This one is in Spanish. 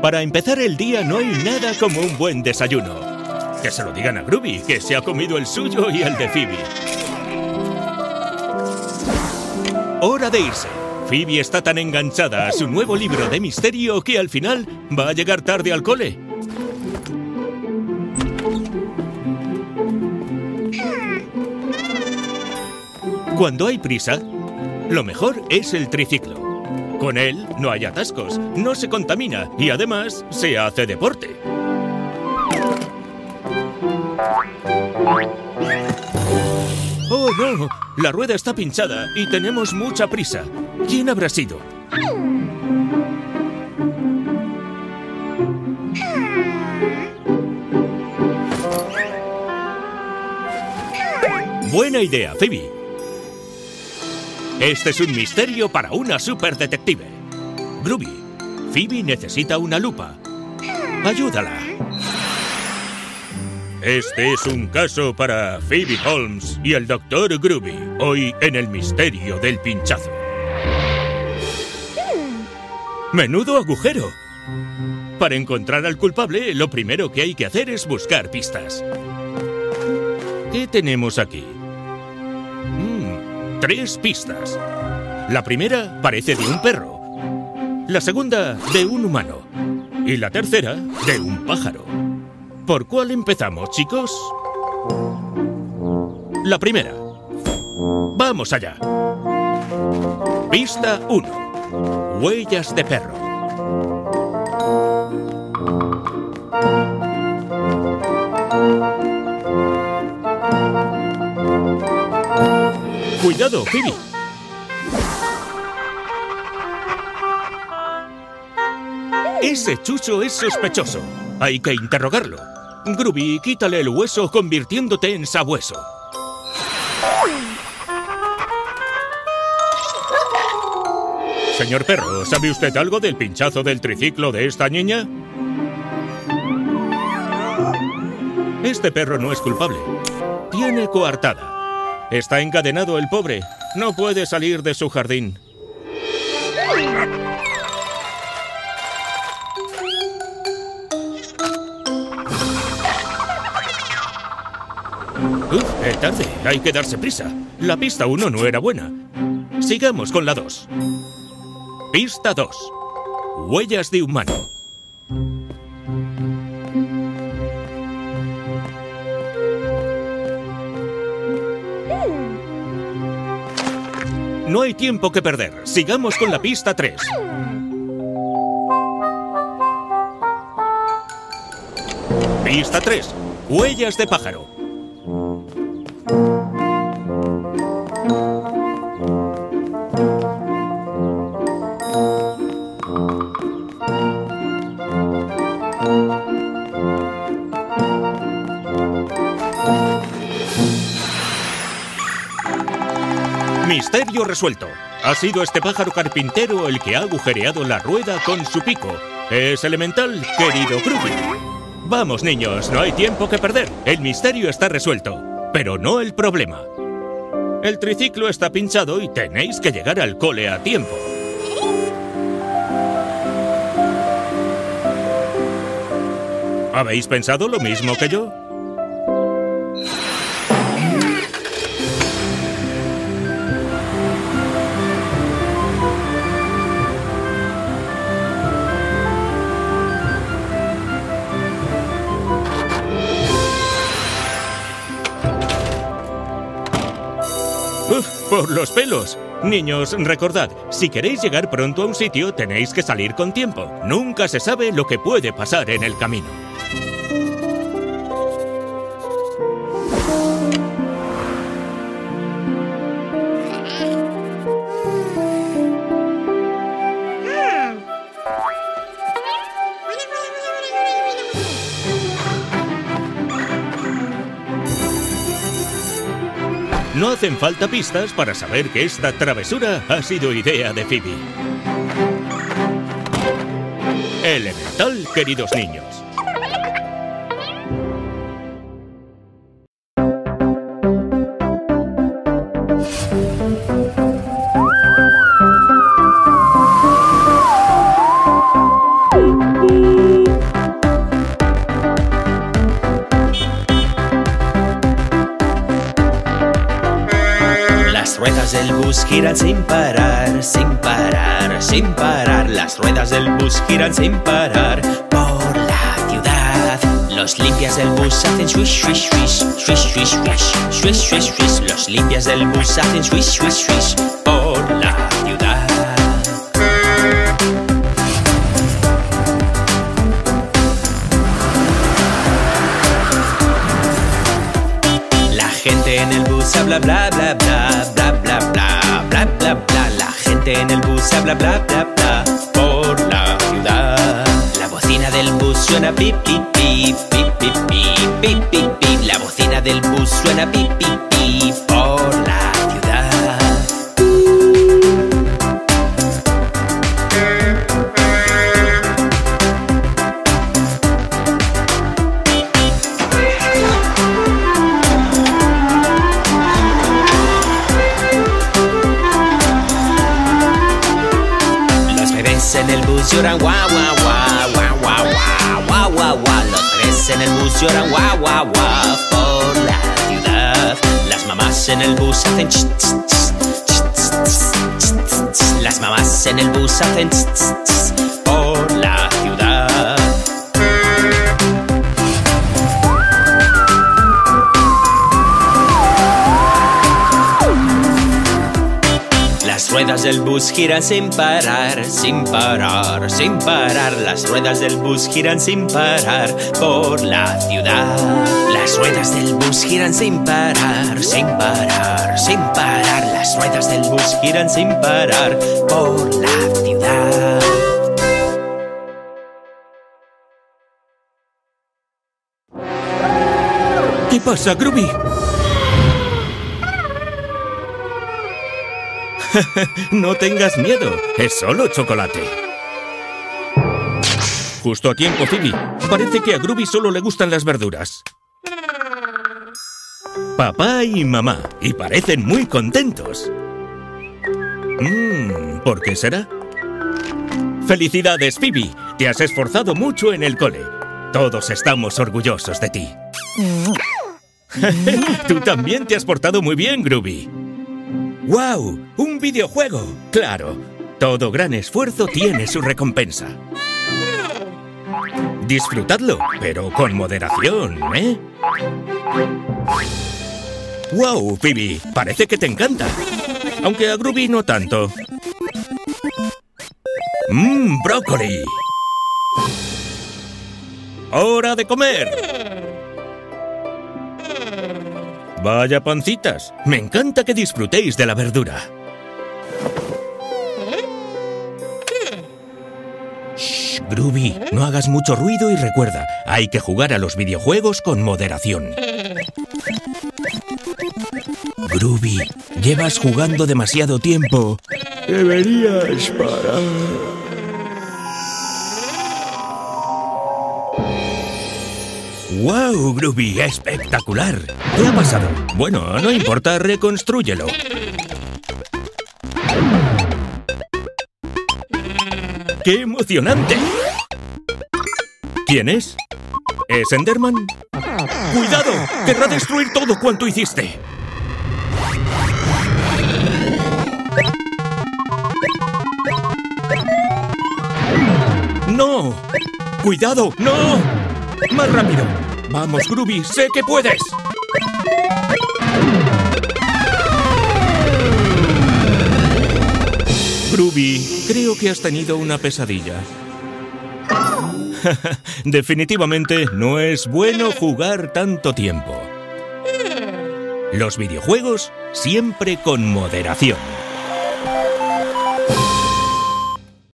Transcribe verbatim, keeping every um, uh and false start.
Para empezar el día no hay nada como un buen desayuno. Que se lo digan a Groovy, que se ha comido el suyo y el de Phoebe. Hora de irse. Phoebe está tan enganchada a su nuevo libro de misterio que al final va a llegar tarde al cole. Cuando hay prisa, lo mejor es el triciclo. Con él no hay atascos, no se contamina y además se hace deporte. ¡Oh, no! La rueda está pinchada y tenemos mucha prisa. ¿Quién habrá sido? Buena idea, Phoebe. Este es un misterio para una superdetective. Groovy, Phoebe necesita una lupa. Ayúdala. Este es un caso para Phoebe Holmes y el Doctor Groovy, hoy en el misterio del pinchazo. ¡Menudo agujero! Para encontrar al culpable, lo primero que hay que hacer es buscar pistas. ¿Qué tenemos aquí? Tres pistas. La primera parece de un perro, la segunda de un humano y la tercera de un pájaro. ¿Por cuál empezamos, chicos? La primera. ¡Vamos allá! Pista uno. Huellas de perro. ¡Cuidado, Phoebe! Ese chucho es sospechoso. Hay que interrogarlo. Groovy, quítale el hueso convirtiéndote en sabueso. Señor perro, ¿sabe usted algo del pinchazo del triciclo de esta niña? Este perro no es culpable. Tiene coartada. Está encadenado el pobre. No puede salir de su jardín. Uf, es tarde. Hay que darse prisa. La pista uno no era buena. Sigamos con la dos. Pista dos. Huellas de humano. No hay tiempo que perder. Sigamos con la pista tres. Pista tres. Huellas de pájaro. Misterio resuelto. Ha sido este pájaro carpintero el que ha agujereado la rueda con su pico. Es elemental, querido Groovy. Vamos, niños, no hay tiempo que perder. El misterio está resuelto, pero no el problema. El triciclo está pinchado y tenéis que llegar al cole a tiempo. ¿Habéis pensado lo mismo que yo? Uf, por los pelos. Niños, recordad, si queréis llegar pronto a un sitio, tenéis que salir con tiempo. Nunca se sabe lo que puede pasar en el camino. No hacen falta pistas para saber que esta travesura ha sido idea de Phoebe. Elemental, queridos niños. ruedas del bus giran sin parar, sin parar, sin parar. Las ruedas del bus giran sin parar por la ciudad. Los limpias del bus hacen swish, swish, swish, swish, swish, swish, swish, swish, swish. Los limpias del bus hacen swish, swish, swish por la ciudad. En el bus habla bla bla bla bla bla bla bla bla bla. La gente en el bus habla bla bla bla por la ciudad. La bocina del bus suena pip pip pip pip pip pip pip. La bocina del bus suena pip pip pip por la ciudad. En el bus lloran guau guau guau guau guau guau guau guau. Los bebés en el bus lloran guau guau guau por la ciudad. Las mamás en el bus hacen ch ch ch. Las mamás en el bus hacen ch ch ch por la ciudad. Las ruedas del bus giran sin parar, sin parar, sin parar. Las ruedas del bus giran sin parar por la ciudad. Las ruedas del bus giran sin parar, sin parar, sin parar. Las ruedas del bus giran sin parar por la ciudad. ¿Qué pasa, Groovy? No tengas miedo, es solo chocolate. Justo a tiempo, Phoebe. Parece que a Groovy solo le gustan las verduras. Papá y mamá, y parecen muy contentos. Mmm, ¿por qué será? ¡Felicidades, Phoebe! Te has esforzado mucho en el cole. Todos estamos orgullosos de ti. Tú también te has portado muy bien, Groovy. ¡Wow! ¡Un videojuego! ¡Claro! Todo gran esfuerzo tiene su recompensa. Disfrutadlo, pero con moderación, ¿eh? ¡Wow, Phoebe! Parece que te encanta. Aunque a Groovy no tanto. ¡Mmm, brócoli! ¡Hora de comer! Vaya pancitas, me encanta que disfrutéis de la verdura. Shh, Groovy, no hagas mucho ruido y recuerda, hay que jugar a los videojuegos con moderación. Groovy, llevas jugando demasiado tiempo. Deberías parar. ¡Wow, Groovy! ¡Espectacular! ¿Qué ha pasado? Bueno, no importa, reconstrúyelo. ¡Qué emocionante! ¿Quién es? ¿Es Enderman? ¡Cuidado! ¡Querrá destruir todo cuanto hiciste! ¡No! ¡Cuidado! ¡No! ¡Más rápido! ¡Vamos, Groovy! ¡Sé que puedes! Groovy, creo que has tenido una pesadilla. Definitivamente no es bueno jugar tanto tiempo. Los videojuegos siempre con moderación.